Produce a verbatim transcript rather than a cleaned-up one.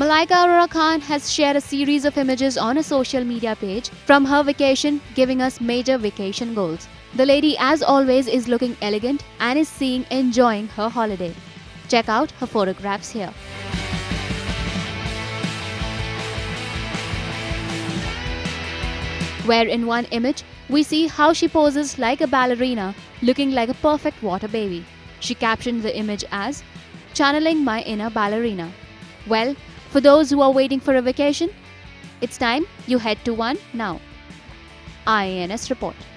Malaika Arora Khan has shared a series of images on her social media page from her vacation, giving us major vacation goals. The lady, as always, is looking elegant and is seeing enjoying her holiday. Check out her photographs here. Where in one image, we see how she poses like a ballerina, looking like a perfect water baby. She captioned the image as, "Channeling my inner ballerina." Well, for those who are waiting for a vacation, it's time you head to one now. I N S Report.